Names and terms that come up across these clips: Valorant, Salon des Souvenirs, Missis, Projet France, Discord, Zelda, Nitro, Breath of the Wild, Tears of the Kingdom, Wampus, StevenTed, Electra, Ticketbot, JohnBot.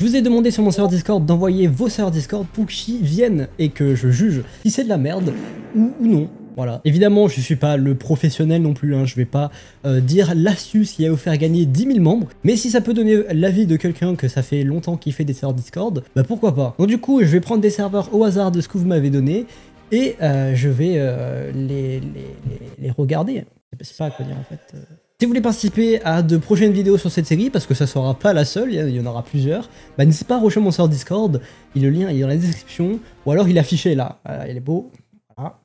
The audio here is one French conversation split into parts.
Je vous ai demandé sur mon serveur Discord d'envoyer vos serveurs Discord pour qu'ils viennent et que je juge si c'est de la merde ou non. Voilà. Évidemment, je ne suis pas le professionnel non plus, hein. Je ne vais pas dire l'astuce qui a vous faire gagner 10 000 membres. Mais si ça peut donner l'avis de quelqu'un que ça fait longtemps qu'il fait des serveurs Discord, bah pourquoi pas. Donc du coup, je vais prendre des serveurs au hasard de ce que vous m'avez donné et je vais les regarder. Je sais pas quoi dire en fait. Si vous voulez participer à de prochaines vidéos sur cette série, parce que ça sera pas la seule, il y en aura plusieurs, bah n'hésitez pas à rejoindre mon serveur Discord, le lien est dans la description, ou alors il est affiché là, voilà, il est beau, voilà.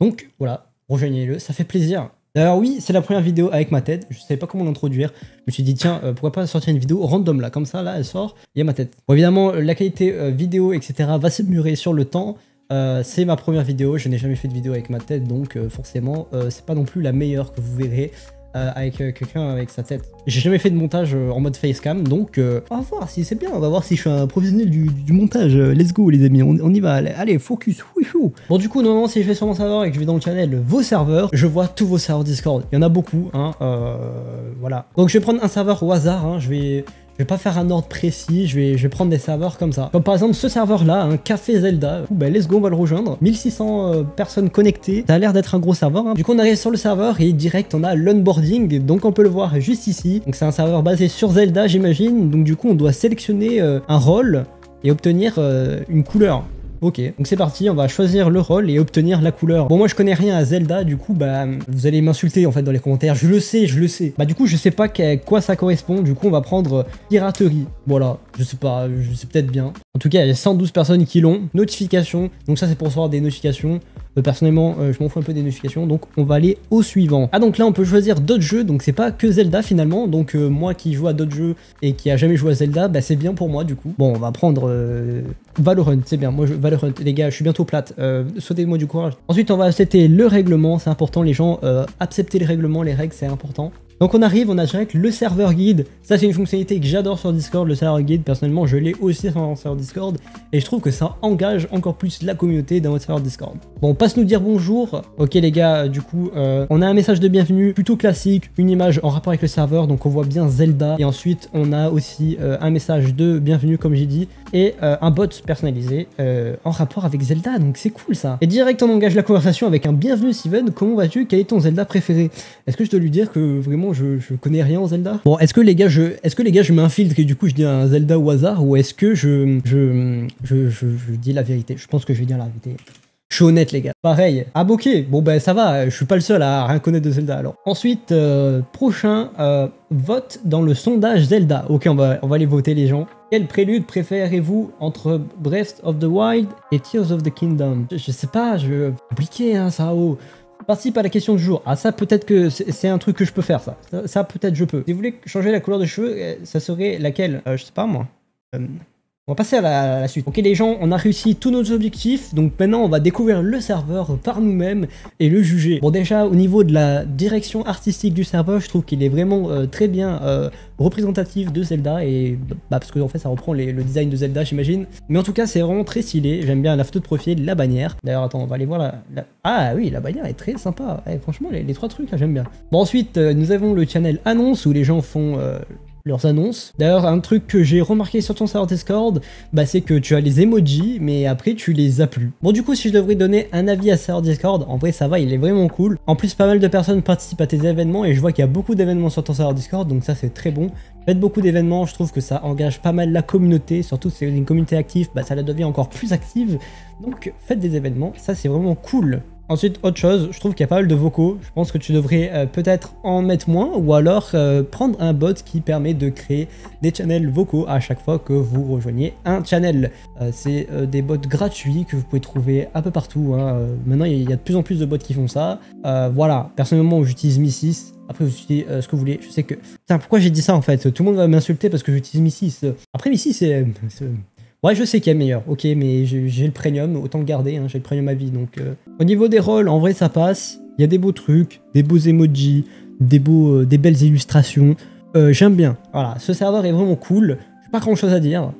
Donc voilà, rejoignez-le, ça fait plaisir. D'ailleurs oui, c'est la première vidéo avec ma tête, je savais pas comment l'introduire, je me suis dit tiens, pourquoi pas sortir une vidéo random là, comme ça, là elle sort, il y a ma tête. Bon évidemment, la qualité vidéo, etc. va s'améliorer sur le temps. C'est ma première vidéo, je n'ai jamais fait de vidéo avec ma tête, donc forcément, c'est pas non plus la meilleure que vous verrez avec quelqu'un avec sa tête. J'ai jamais fait de montage en mode facecam, donc on va voir si c'est bien, on va voir si je suis un professionnel du montage. Let's go les amis, on y va, allez, focus, wouhou. Bon du coup, normalement si je vais sur mon serveur et que je vais dans le channel vos serveurs, je vois tous vos serveurs Discord, il y en a beaucoup, hein, voilà. Donc je vais prendre un serveur au hasard, hein, je vais pas faire un ordre précis, je vais prendre des serveurs comme ça. Comme par exemple ce serveur là, hein, Café Zelda. Bah let's go, on va le rejoindre. 1600 personnes connectées, ça a l'air d'être un gros serveur. Hein. Du coup on arrive sur le serveur et direct on a l'onboarding, donc on peut le voir juste ici. Donc c'est un serveur basé sur Zelda j'imagine, donc du coup on doit sélectionner un rôle et obtenir une couleur. Ok, donc c'est parti, on va choisir le rôle et obtenir la couleur. Bon moi je connais rien à Zelda, du coup bah vous allez m'insulter en fait dans les commentaires, je le sais. Bah du coup je sais pas à quoi ça correspond, du coup on va prendre piraterie. Voilà, je sais pas, je sais peut-être bien. En tout cas il y a 112 personnes qui l'ont. Notification, donc ça c'est pour recevoir des notifications. Personnellement je m'en fous un peu des notifications, donc on va aller au suivant. Ah donc là on peut choisir d'autres jeux, donc c'est pas que Zelda finalement, donc moi qui joue à d'autres jeux et qui a jamais joué à Zelda, bah c'est bien pour moi du coup. Bon on va prendre Valorant, c'est bien, moi je les gars, je suis bientôt plate, sautez-moi du courage. Ensuite, on va accepter le règlement, c'est important, les gens, accepter les règlements, les règles, c'est important. Donc on arrive, on a direct le serveur guide, ça c'est une fonctionnalité que j'adore sur Discord, le serveur guide, personnellement je l'ai aussi sur mon serveur Discord, et je trouve que ça engage encore plus la communauté dans votre serveur Discord. Bon, on passe nous dire bonjour, ok les gars, du coup, on a un message de bienvenue, plutôt classique, une image en rapport avec le serveur, donc on voit bien Zelda, et ensuite on a aussi un message de bienvenue comme j'ai dit, et un bot personnalisé en rapport avec Zelda, donc c'est cool ça. Et direct on engage la conversation avec un bienvenue Steven, comment vas-tu, quel est ton Zelda préféré? Est-ce que je dois lui dire que vraiment je connais rien en Zelda. Bon, est-ce que les gars je m'infiltre et du coup je dis un Zelda au hasard, ou est-ce que je dis la vérité? Je pense que je vais dire la vérité. Je suis honnête les gars. Pareil. Ah ok. Bon ben ça va. Je suis pas le seul à rien connaître de Zelda alors. Ensuite prochain vote dans le sondage Zelda. Ok, on va aller voter les gens. Quel prélude préférez-vous entre Breath of the Wild et Tears of the Kingdom? Je sais pas. Je compliqué hein ça. Oh. Participe à la question du jour. Ah ça peut-être que c'est un truc que je peux faire ça. Ça peut-être je peux. Si vous voulez changer la couleur de cheveux, ça serait laquelle? Je sais pas moi. On va passer à la suite. Ok les gens, on a réussi tous nos objectifs. Donc maintenant on va découvrir le serveur par nous-mêmes et le juger. Bon déjà au niveau de la direction artistique du serveur, je trouve qu'il est vraiment très bien représentatif de Zelda. Et bah parce que en fait ça reprend le design de Zelda j'imagine. Mais en tout cas c'est vraiment très stylé. J'aime bien la photo de profil, la bannière. D'ailleurs attends, on va aller voir la... Ah oui, la bannière est très sympa. Eh, franchement les trois trucs là j'aime bien. Bon ensuite nous avons le channel annonce où les gens font... leurs annonces. D'ailleurs, un truc que j'ai remarqué sur ton serveur Discord, bah c'est que tu as les emojis, mais après tu les as plus. Bon, du coup, si je devrais donner un avis à serveur Discord, en vrai, ça va, il est vraiment cool. En plus, pas mal de personnes participent à tes événements et je vois qu'il y a beaucoup d'événements sur ton serveur Discord, donc ça, c'est très bon. Faites beaucoup d'événements, je trouve que ça engage pas mal la communauté, surtout si c'est une communauté active, bah ça la devient encore plus active. Donc, faites des événements, ça, c'est vraiment cool. Ensuite, autre chose, je trouve qu'il y a pas mal de vocaux. Je pense que tu devrais peut-être en mettre moins ou alors prendre un bot qui permet de créer des channels vocaux à chaque fois que vous rejoignez un channel. C'est des bots gratuits que vous pouvez trouver un peu partout. Hein. Maintenant, il y a de plus en plus de bots qui font ça. Voilà, personnellement, j'utilise Missis. Après, vous utilisez ce que vous voulez. Je sais que... Putain, pourquoi j'ai dit ça en fait? Tout le monde va m'insulter parce que j'utilise Missis. Après, Missis, c'est... Ouais, je sais qu'il y a meilleur, ok, mais j'ai le premium, autant le garder, hein, j'ai le premium à vie, donc... Au niveau des rôles, en vrai, ça passe. Il y a des beaux trucs, des beaux emojis, des belles illustrations. J'aime bien. Voilà, ce serveur est vraiment cool. J'ai pas grand-chose à dire.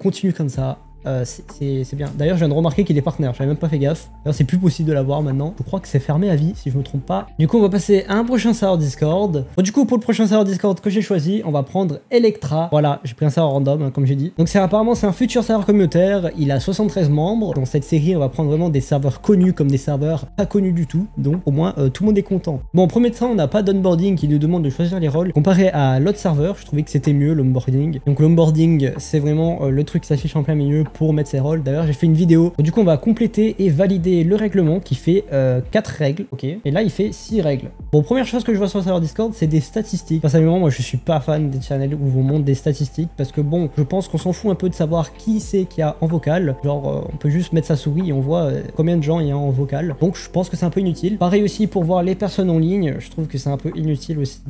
Continue comme ça. C'est bien. D'ailleurs, je viens de remarquer qu'il est partenaire, j'avais même pas fait gaffe. D'ailleurs, c'est plus possible de l'avoir maintenant. Je crois que c'est fermé à vie, si je me trompe pas. Du coup, on va passer à un prochain serveur Discord. Bon, du coup, pour le prochain serveur Discord que j'ai choisi, on va prendre Electra. Voilà, j'ai pris un serveur random, hein, comme j'ai dit. Donc, apparemment, c'est un futur serveur communautaire. Il a 73 membres. Dans cette série, on va prendre vraiment des serveurs connus comme des serveurs pas connus du tout. Donc, au moins, tout le monde est content. Bon, en premier de ça, on n'a pas d'onboarding qui nous demande de choisir les rôles. Comparé à l'autre serveur, je trouvais que c'était mieux l'onboarding. Donc, l'onboarding, c'est vraiment le truc qui s'affiche en plein milieu pour mettre ses rôles. D'ailleurs, j'ai fait une vidéo. Du coup, on va compléter et valider le règlement qui fait 4 règles. Ok. Et là, il fait 6 règles. Bon, première chose que je vois sur le serveur Discord, c'est des statistiques. Personnellement, moi, je suis pas fan des channels où on montre des statistiques parce que bon, je pense qu'on s'en fout un peu de savoir qui c'est qu'il y a en vocal. Genre, on peut juste mettre sa souris et on voit combien de gens il y a en vocal. Donc, je pense que c'est un peu inutile. Pareil aussi pour voir les personnes en ligne. Je trouve que c'est un peu inutile aussi.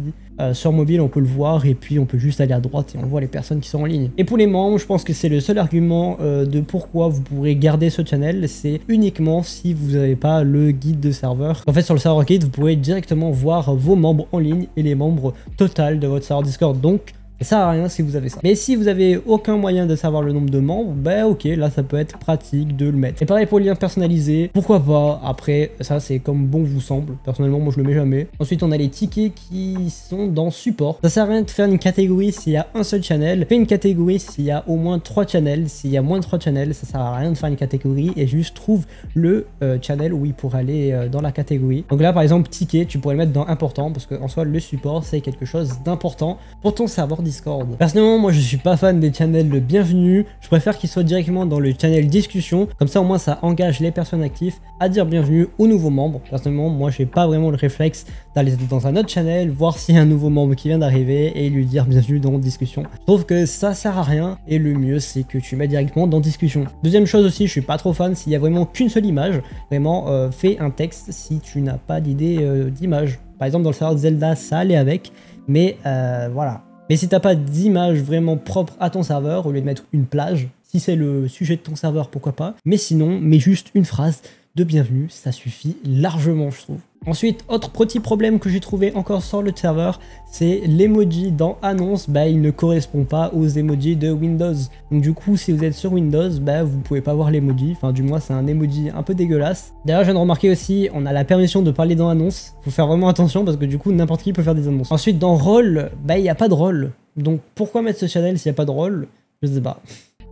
Sur mobile, on peut le voir et puis on peut juste aller à droite et on voit les personnes qui sont en ligne. Et pour les membres, je pense que c'est le seul argument de pourquoi vous pourrez garder ce channel. C'est uniquement si vous n'avez pas le guide de serveur. En fait, sur le serveur guide, vous pourrez directement voir vos membres en ligne et les membres total de votre serveur Discord. Donc, ça sert à rien si vous avez ça. Mais si vous avez aucun moyen de savoir le nombre de membres, bah ok, là ça peut être pratique de le mettre. Et pareil pour le lien personnalisé, pourquoi pas. Après, ça c'est comme bon vous semble. Personnellement, moi je le mets jamais. Ensuite, on a les tickets qui sont dans support. Ça sert à rien de faire une catégorie s'il y a un seul channel. Fais une catégorie s'il y a au moins 3 channels. S'il y a moins de 3 channels, ça sert à rien de faire une catégorie et juste trouve le channel où il pourrait aller dans la catégorie. Donc là, par exemple, ticket, tu pourrais le mettre dans important parce qu'en soi, le support c'est quelque chose d'important pour ton serveur Discord. Personnellement, moi je suis pas fan des channels de bienvenue, je préfère qu'ils soient directement dans le channel discussion, comme ça au moins ça engage les personnes actives à dire bienvenue aux nouveaux membres. Personnellement, moi j'ai pas vraiment le réflexe d'aller dans un autre channel, voir s'il y a un nouveau membre qui vient d'arriver et lui dire bienvenue dans discussion. Je trouve que ça sert à rien et le mieux c'est que tu mets directement dans discussion. Deuxième chose aussi, je suis pas trop fan s'il y a vraiment qu'une seule image, vraiment fais un texte si tu n'as pas d'idée d'image. Par exemple dans le serveur Zelda ça allait avec, mais voilà. Mais si t'as pas d'image vraiment propre à ton serveur, au lieu de mettre une plage, si c'est le sujet de ton serveur, pourquoi pas. Mais sinon, mets juste une phrase de bienvenue, ça suffit largement, je trouve. Ensuite, autre petit problème que j'ai trouvé encore sur le serveur, c'est l'emoji dans annonce, bah il ne correspond pas aux emojis de Windows. Donc du coup, si vous êtes sur Windows, bah vous pouvez pas voir l'emoji, enfin du moins c'est un emoji un peu dégueulasse. D'ailleurs, je viens de remarquer aussi, on a la permission de parler dans annonce, faut faire vraiment attention parce que du coup, n'importe qui peut faire des annonces. Ensuite, dans rôle, bah il n'y a pas de rôle, donc pourquoi mettre ce channel s'il n'y a pas de rôle, je sais pas.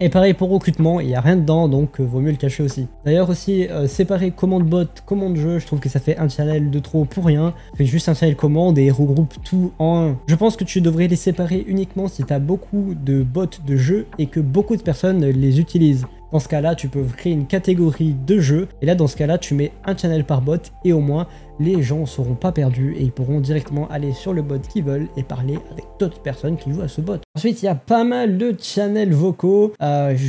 Et pareil pour recrutement, il n'y a rien dedans, donc vaut mieux le cacher aussi. D'ailleurs aussi, séparer commande bot, commande jeu, je trouve que ça fait un channel de trop pour rien. Fais juste un channel commande et regroupe tout en un. Je pense que tu devrais les séparer uniquement si tu as beaucoup de bots de jeu et que beaucoup de personnes les utilisent. Dans ce cas-là, tu peux créer une catégorie de jeu. Et là, dans ce cas-là, tu mets un channel par bot et au moins, les gens ne seront pas perdus et ils pourront directement aller sur le bot qu'ils veulent et parler avec d'autres personnes qui jouent à ce bot. Ensuite, il y a pas mal de channels vocaux.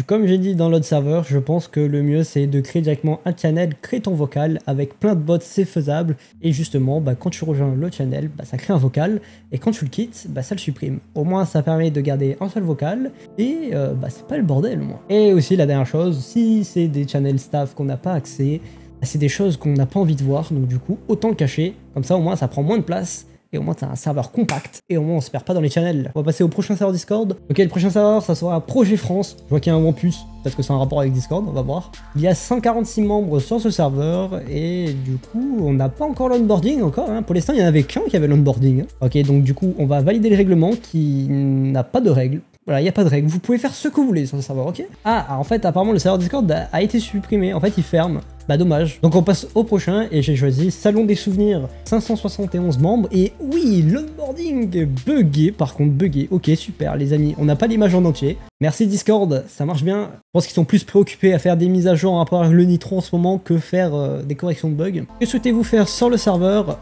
Comme j'ai dit dans l'autre serveur, je pense que le mieux, c'est de créer directement un channel, créer ton vocal. Avec plein de bots, c'est faisable. Et justement, bah, quand tu rejoins le channel, bah, ça crée un vocal. Et quand tu le quittes, bah, ça le supprime. Au moins, ça permet de garder un seul vocal. Et bah, c'est pas le bordel, au moins. Et aussi, la dernière chose, si c'est des channels staff qu'on n'a pas accès, c'est des choses qu'on n'a pas envie de voir, donc du coup autant le cacher, comme ça au moins ça prend moins de place et au moins t'as un serveur compact et au moins on se perd pas dans les channels. On va passer au prochain serveur Discord. Ok, le prochain serveur ça sera Projet France. Je vois qu'il y a un Wampus, peut-être que c'est un rapport avec Discord, on va voir. Il y a 146 membres sur ce serveur et du coup on n'a pas encore l'onboarding encore, hein. Pour l'instant il n'y en avait qu'un qui avait l'onboarding. Ok, donc du coup on va valider le règlement qui n'a pas de règles. Voilà, il n'y a pas de règle, vous pouvez faire ce que vous voulez sur le serveur, ok. Ah, en fait, apparemment, le serveur Discord a été supprimé, en fait, il ferme. Bah, dommage. Donc, on passe au prochain, et j'ai choisi Salon des Souvenirs, 571 membres, et oui, l'onboarding bugué, par contre, bugué. Ok, super, les amis, on n'a pas l'image en entier. Merci Discord, ça marche bien. Je pense qu'ils sont plus préoccupés à faire des mises à jour en rapport avec le Nitro en ce moment que faire des corrections de bugs. Que souhaitez-vous faire sur le serveur,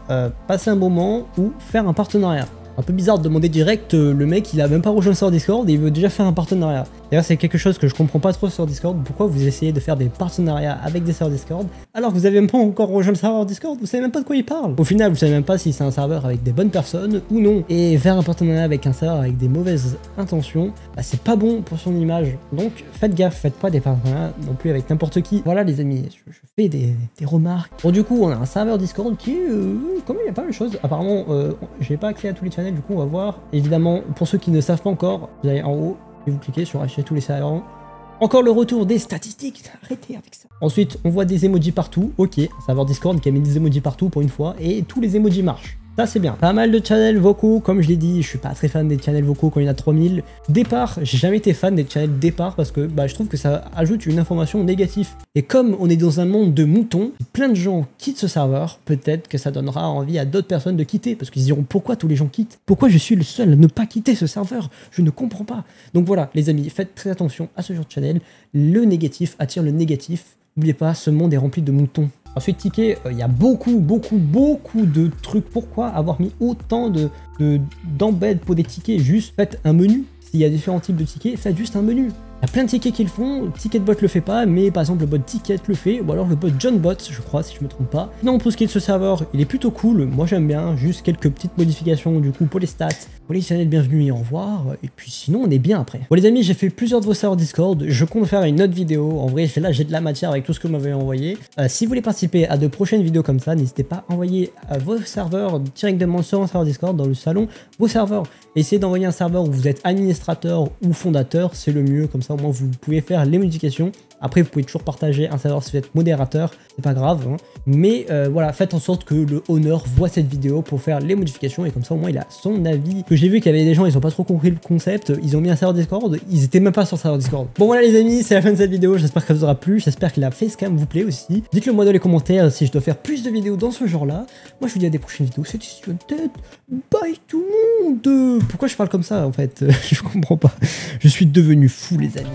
passer un moment ou faire un partenariat? Un peu bizarre de demander direct, le mec il a même pas rejoint sur Discord et il veut déjà faire un partenariat. D'ailleurs c'est quelque chose que je comprends pas trop sur Discord, pourquoi vous essayez de faire des partenariats avec des serveurs Discord alors que vous avez même pas encore rejoint le serveur Discord, vous savez même pas de quoi il parle. Au final vous savez même pas si c'est un serveur avec des bonnes personnes ou non. Et faire un partenariat avec un serveur avec des mauvaises intentions, bah, c'est pas bon pour son image. Donc faites gaffe, faites pas des partenariats non plus avec n'importe qui. Voilà les amis, je fais des remarques. Bon du coup on a un serveur Discord qui est... comment il y a pas mal de choses. Apparemment j'ai pas accès à tous les channels, du coup on va voir. Évidemment pour ceux qui ne savent pas encore, vous allez en haut et vous cliquez sur acheter tous les serveurs Encore le retour des statistiques, arrêtez avec ça. Ensuite, on voit des emojis partout, ok, un serveur Discord qui a mis des emojis partout pour une fois, et tous les emojis marchent. Ça c'est bien. Pas mal de channels vocaux, comme je l'ai dit, je suis pas très fan des channels vocaux quand il y en a 3000. Départ, j'ai jamais été fan des channels départ parce que bah, je trouve que ça ajoute une information négative. Et comme on est dans un monde de moutons, plein de gens quittent ce serveur, peut-être que ça donnera envie à d'autres personnes de quitter parce qu'ils diront pourquoi tous les gens quittent? Pourquoi je suis le seul à ne pas quitter ce serveur? Je ne comprends pas. Donc voilà, les amis, faites très attention à ce genre de channel. Le négatif attire le négatif. N'oubliez pas, ce monde est rempli de moutons. Ensuite, Ticket, il y a beaucoup de trucs. Pourquoi avoir mis autant d'embeds pour des tickets? Juste faites un menu. S'il y a différents types de tickets, faites juste un menu. Il y a plein de tickets qu'ils font. Ticketbot le fait pas, mais par exemple le bot Ticket le fait, ou alors le bot JohnBot, je crois, si je me trompe pas. Non, pour ce qui est de ce serveur, il est plutôt cool. Moi, j'aime bien. Juste quelques petites modifications du coup pour les stats, pour les channels, bienvenue et au revoir. Et puis sinon, on est bien après. Bon les amis, j'ai fait plusieurs de vos serveurs Discord. Je compte faire une autre vidéo. En vrai, là, j'ai de la matière avec tout ce que vous m'avez envoyé. Si vous voulez participer à de prochaines vidéos comme ça, n'hésitez pas à envoyer vos serveurs directement sur un serveur Discord dans le salon. Vos serveurs. Essayez d'envoyer un serveur où vous êtes administrateur ou fondateur, c'est le mieux comme ça. Au moins, vous pouvez faire les modifications. Après, vous pouvez toujours partager un serveur si vous êtes modérateur, c'est pas grave. Hein. Mais voilà, faites en sorte que le honneur voit cette vidéo pour faire les modifications et comme ça, au moins, il a son avis. Que j'ai vu qu'il y avait des gens, ils ont pas trop compris le concept. Ils ont mis un serveur Discord, ils étaient même pas sur le serveur Discord. Bon, voilà, les amis, c'est la fin de cette vidéo. J'espère qu'elle vous aura plu. J'espère que la facecam vous plaît aussi. Dites-le moi dans les commentaires si je dois faire plus de vidéos dans ce genre-là. Moi, je vous dis à des prochaines vidéos. C'était StevenTed. Bye tout le monde. Pourquoi je parle comme ça en fait? Je comprends pas. Je suis devenu fou, les amis.